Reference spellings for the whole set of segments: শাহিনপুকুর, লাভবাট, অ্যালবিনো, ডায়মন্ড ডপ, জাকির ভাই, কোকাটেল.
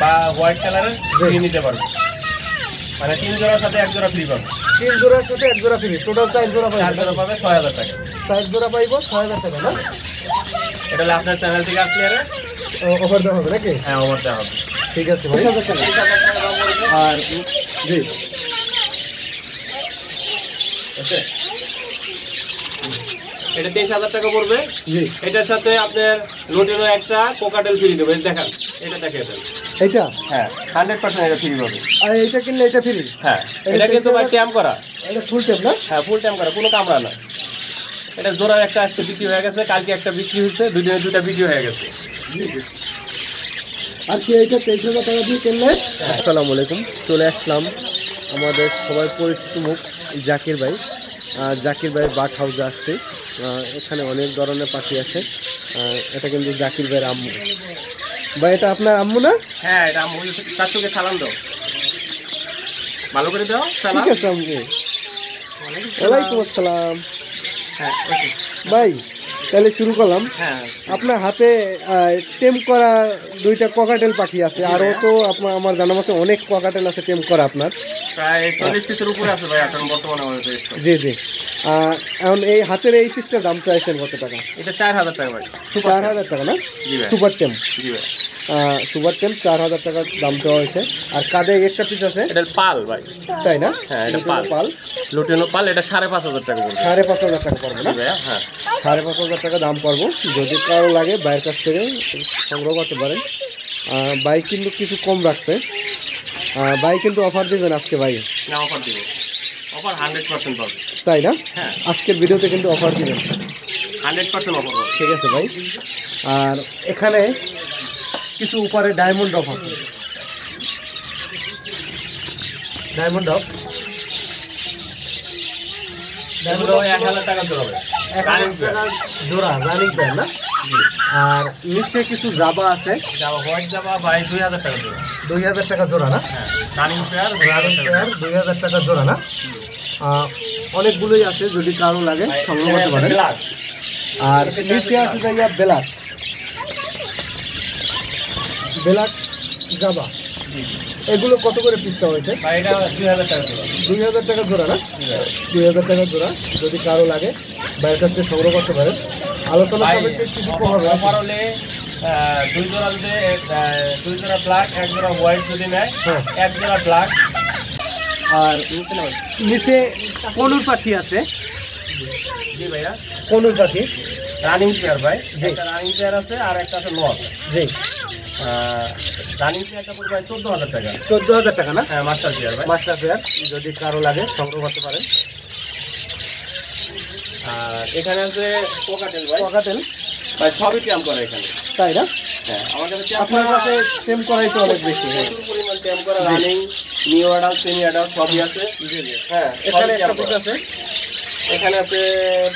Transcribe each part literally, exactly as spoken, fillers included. বা হোয়াইট কালারের দুই নিতে পারবেন, মানে তিন জোড়ার সাথে এক জোড়া ফ্রি পাবেন। তিন জোড়ার সাথে এক জোড়া ফ্রি, টোটাল চার জোড়া পাবেন। চার জোড়া পাবে ছয় হাজার টাকা। চার জোড়া পাইব ছয় হাজার টাকা না? এটা হলো আপনার চ্যানেল থেকে আসলে আর অফার দেওয়া হবে নাকি? হ্যাঁ অফার দেওয়া হবে। ঠিক আছে ভাই, আর জি ওকে, এটা তেইশ হাজার টাকা পড়বে। এটার সাথে আপনার লোটেরও একটা কোকাটেল ফ্রি দেবে। দেখান এটা দেখে দেন, এটা হ্যাঁ হান্ড্রেড পার্সেন্ট এটা ফ্রি পাবে। আর এটা কিনলে এটা ফ্রি। হ্যাঁ এটা কিন্তু ভাই ট্যাম্প করা, এটা ফুল ট্যাম্প না? হ্যাঁ ফুল ট্যাম্প করা, কোনো কামড়া না। এটা জোড়ার একটা আজকে বিক্রি হয়ে গেছে, কালকে একটা বিক্রি হচ্ছে, দুই দিনে দুটা বিক্রি হয়ে গেছে। আর কি এইটা তেইশ হাজার টাকা দিয়ে কিনলে। আসসালামু আলাইকুম, চলে আসলাম আমাদের সবাই পরিচিত মুখ জাকির ভাই। জাকির ভাইয়ের বাট হাউসে আসছে, এখানে অনেক ধরনের পাখি আছে। এটা কিন্তু জাকির ভাইয়ের আম্মু। ভাই এটা আপনার আম্মু না? হ্যাঁ এটা আম্মু। তার সঙ্গে সালাম দাও, ভালো করে দাও সালাম। ঠিক আছে আম্মু, ওয়ালাইকুম আসসালাম। হ্যাঁ ভাই তাহলে শুরু করলাম। হ্যাঁ আপনার হাতে টেম করা দুইটা কোকাটেল পাখি আছে, আরও তো আপনার আমার জানা মতো অনেক কোকাটেল আছে টেম করা আপনার প্রায় চল্লিশ পিসের উপরে আছে ভাই এখন বর্তমানে আমাদের। জি জি, এখন এই হাতের এই পিসটার দাম চাইছেন কত টাকা? এটা চার হাজার টাকা ভাই। চার হাজার টাকা না? সুপার টেম। জি ভাই সুপার টেম চার হাজার টাকার দাম দেওয়া হয়েছে। আর কাঁধে একটা পিস আছে, এটা পাল ভাই তাই না? হ্যাঁ এটা পাল, পাল লুটেনো পাল। এটা সাড়ে পাঁচ হাজার টাকা পড়বে। সাড়ে পাঁচ হাজার টাকা পড়বে না? হ্যাঁ সাড়ে পাঁচ হাজার টাকা দাম পড়বো। যদি কারো লাগে বাইরের কাছ থেকে সংগ্রহ করতে পারেন। ভাই কিন্তু কিছু কম রাখবে, ভাই কিন্তু অফার দেবেন আজকে। ভাই না অফার দেবেন, অফার হান্ড্রেড পার্সেন্ট পাবেন তাই না? হ্যাঁ আজকের ভিডিওতে কিন্তু অফার দেবেন হান্ড্রেড পার্সেন্ট অফার। ঠিক আছে ভাই, আর এখানে কিছু উপরে ডায়মন্ড ডপ আছে। ডায়মন্ড ডপ এক হাজার টাকা জোড়া হবে, জোড়া রানিং প্যান্ট না? আর নিচে কিছু জাবা আছে, জাবা হোয়াইট জাবা ভাই দুই হাজার টাকা জোড়া। দুই হাজার টাকা জোড়া না? রানিং প্যান্ট রানিং প্যান্ট দুই হাজার টাকা জোড়া না? অনেকগুলোই আছে, যদি কারো লাগে সংগ্রহ করতে পারেন। আর নিচে আছে ভাইয়া বেলাক, বেলাক জাবা। এগুলো কত করে পিসটা হয়েছে? দুই হাজার টাকা জোড়া। দুই হাজার টাকা জোড়া না? দুই হাজার টাকা জোড়া। যদি কারো লাগে বাইরের কাছ থেকে সংগ্রহ করতে পারেন। আলোচনা হবে। দুই জোড়া যদি দুই জোড়া ব্ল্যাক এক জোড়া হোয়াইট যদি নেয়, এক জোড়া ব্ল্যাক। আর নিচে কনুর পাখি আছে। জি ভাইয়া কনুর পাখি রানিং চেয়ার ভাই। জি রানিং চেয়ার আছে, আর একটা আছে লক। জি রানিং চেয়ারটা পড়বে চোদ্দো হাজার টাকা। চোদ্দো হাজার টাকা না? হ্যাঁ মাস্টার চেয়ার ভাই, মাস্টার চেয়ার। যদি কারো লাগে সংগ্রহ করতে পারেন। আর এখানে আছে কোকাটেল ভাই। কোকাটেল ভাই সবই ট্যাম করা এখানে তাই না? হ্যাঁ আমাদের আপনার কাছে ট্যাম করাই তো অনেক বেশি পরিমাণ। ট্যাম করা running new adult semi adult সবই আছে। জি জি হ্যাঁ এখানে একটা পিস আছে, এখানে আছে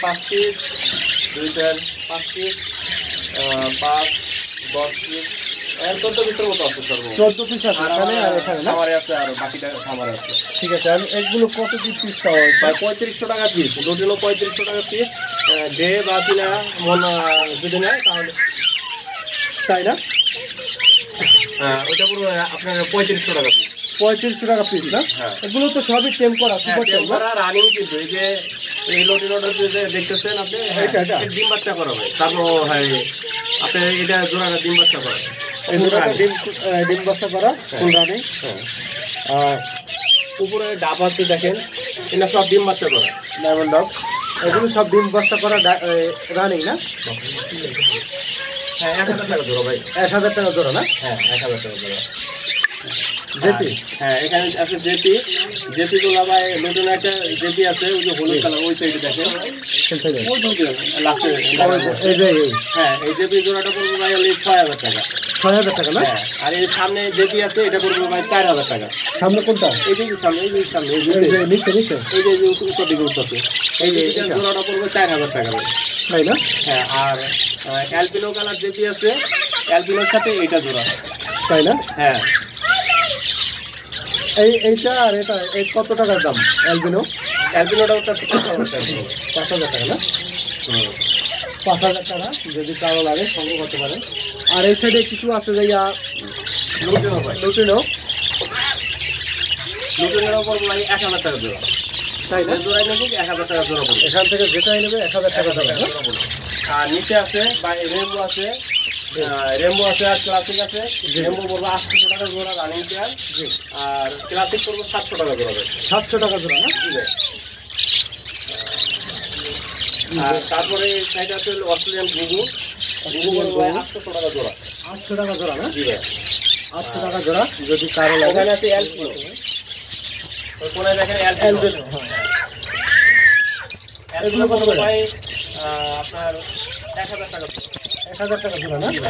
পাঁচ পিস, দুইটার পাঁচ পিস, পাঁচ দশ পিস, আর চোদ্দো পিসের মতো আছে। চোদ্দো পিস আছে এখানে, আর এখানে খামারে আছে, আর বাকিটা খামারে আছে। ঠিক আছে, আমি এগুলো কত পিস পিস পাওয়া যায়? পঁয়ত্রিশশো টাকা পিস, দুদিনও পঁয়ত্রিশশো টাকা পিস। ডে বা কিনা মনে যদি নেয় তাহলে তাই না? হ্যাঁ ওইটা পুরো আপনার পঁয়ত্রিশশো টাকা পিস। পঁয়ত্রিশশো টাকা পিস না? এগুলো তো সবই টেম করা রানিং পিস। এই যে এই লোটিন দেখতেছেন আপনি, ডিম বাচ্চা করা হয়। তারপর হয় আপনি এটা জোড়াটা ডিম বাচ্চা করা, এই জোড়াটা ডিম ডিম বাচ্চা করা ফুল রানিং। আর উপরে ডাব আছে দেখেন, এটা সব ডিম বাচ্চা করা ডায়মন্ড ডাব। এগুলো সব ডিম বাচ্চা করা রানিং না? হ্যাঁ এক হাজার টাকা জোড়া ভাই। এক হাজার টাকা জোড়া না? হ্যাঁ এক হাজার টাকা জোড়া। জেপি হ্যাঁ এখানে আছে জেপি। জেপি তোলা ভাই নতুন একটা জেপি আছে, ওই যে হলুদ কালার ওই সাইডে দেখে লাস্টে। হ্যাঁ এই জেপি জোড়াটা পড়বে ভাই হলে ছয় হাজার টাকা। ছয় হাজার টাকা না? আর এই সামনে জেপি আছে, এটা পড়বে ভাই চার হাজার টাকা। সামনে কোনটা? এই যে সামনে, এই যে সামনে, এই যে উত্তর দিকে উঠতেছে, এই যে এটা জোড়াটা পড়বে চার হাজার টাকা তাই না? হ্যাঁ আর অ্যালবিনো কালার জেপি আছে, অ্যালবিনোর সাথে এইটা জোড়া তাই না? হ্যাঁ এই এইটা আর এটা। এই কত টাকার দাম অ্যালবিনো? অ্যালবিনোটা পাঁচ হাজার টাকা না? পাঁচ হাজার টাকা। যদি কারো লাগে সংগ্রহ করতে পারেন। আর এই সাইডে কিছু আছে যাইয়া লুটে নাও ভাই লুটে নাও লুটে নাও পড়বো ভাই এক হাজার টাকা জোড়া তাই না জোড়া নেব এক হাজার টাকা জোড়া পড়বে এখান থেকে যেটাই নেবে এক হাজার টাকা জোড়া পড়বে আর নিচে আছে ভাই রেমবো আছে রেমবো আছে আর ক্লাসিক আছে রেমবো পড়বো আটশো টাকা জোড়া রানিং পেয়ার জি আর ক্লাসিক পড়বো সাতশো টাকা জোড়া সাতশো টাকা জোড়া না জি ভাই আর তারপরে সাইড আছে অস্ট্রেলিয়ান গুগু গুগু ভাই আটশো টাকা জোড়া আটশো টাকা জোড়া না জি ভাই আটশো টাকা জোড়া যদি কারো লাগে আছে এলপিও ওই কোণায় দেখেন এলপিও হ্যাঁ এগুলো কত ভাই আপনার এক হাজার টাকা এক হাজার টাকা জোড়া না এক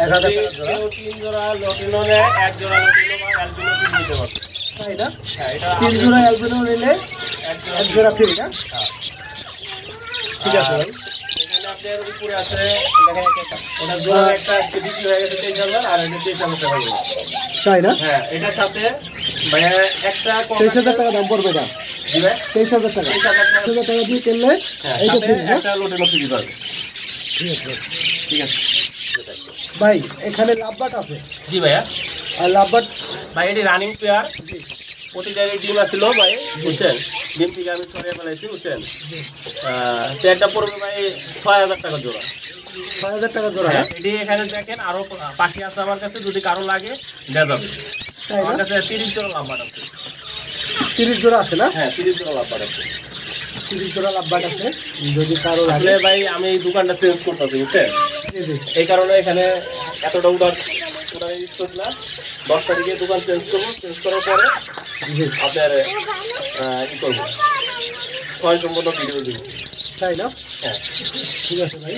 হাজার টাকা জোড়া তিন জোড়া লটিনোলে এক জোড়া লটিনো বা এলপিও কি নিতে হবে তাই না হ্যাঁ এটা তিন জোড়া এলপিও নিলে এক জোড়া ফ্রি না হ্যাঁ ঠিক আছে ভাই এর উপরে আছে দেখেন একটা ওটা জোড়া একটা ফিক্স হয়ে গেছে তেইশ হাজার আর এটা তেইশ হাজার টাকা হবে তাই না হ্যাঁ এটা সাথে ভাই একটা তেইশ হাজার টাকা দাম পড়বে এটা দিবে তেইশ হাজার টাকা তেইশ হাজার টাকা দিয়ে কিনলে এটা ফিক্স একটা লটে লটে দিতে হবে ঠিক আছে ঠিক আছে ভাই এখানে লাভবাট আছে জি ভাইয়া আর লাভবাট ভাই এটি রানিং পেয়ার জি প্রতিটারে ডিম আছিল ভাই বুঝছেন ডিম থেকে আমি সরিয়ে ফেলাইছি বুঝছেন তো এটা পড়বে ভাই ছয় হাজার টাকা জোড়া ছয় হাজার টাকা জোড়া এটি এখানে দেখেন আরও পাখি আছে আমার কাছে যদি কারো লাগে দেওয়া যাবে আমার কাছে তিরিশ জোড়া লাভবাট আছে তিরিশ জোড়া আছে না হ্যাঁ তিরিশ জোড়া লাভবাট আছে তিরিশ জোড়া লাভবাট আছে যদি কারো লাগে ভাই আমি এই দোকানটা চেঞ্জ করতে হবে বুঝছেন এই কারণে এখানে এতটা উদার উদার ইউজ করছি না দশ তারিখে দোকান চেঞ্জ করবো চেঞ্জ করার পরে আপনার ই করবো ছয় সম্পূর্ণ ভিডিও দেবো তাই না হ্যাঁ ঠিক আছে ভাই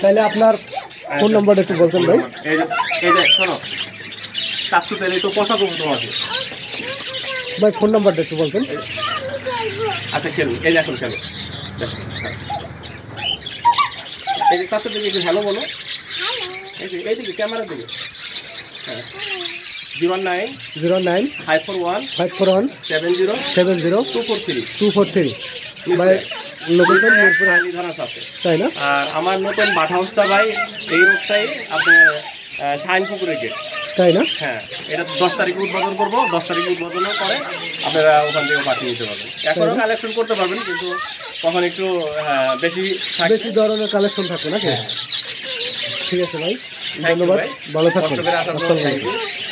তাহলে আপনার ফোন নম্বরটা একটু বলতেন ভাই এই দেখ শোনো সাতশো তেলে তো পচা কমতো আছে ভাই ফোন নম্বরটা একটু বলতেন আচ্ছা খেলুন এই দেখুন খেলুন এই যে সাতশো থেকে একটু হ্যালো বলো এই যে এই দিকে ক্যামেরা দিকে হ্যাঁ zero nine zero nine five four one five four one seven zero seven zero two four three two four three ভাই লোকেশন হানিধারা আছে তাই না আর আমার নতুন বাটা হস্তা ভাই এই রোডটাই আপনার শাহিনপুকুরে গেট তাই না হ্যাঁ এটা দশ তারিখে উদ্বোধন করবো দশ তারিখে উদ্বোধনও করে আপনারা ওখান থেকে পাঠিয়ে দিতে পারবেন এখনও কালেকশন করতে পারবেন কিন্তু তখন একটু বেশি বেশি ধরনের কালেকশন থাকবে না ঠিক আছে ভাই ধন্যবাদ ভালো থাকবেন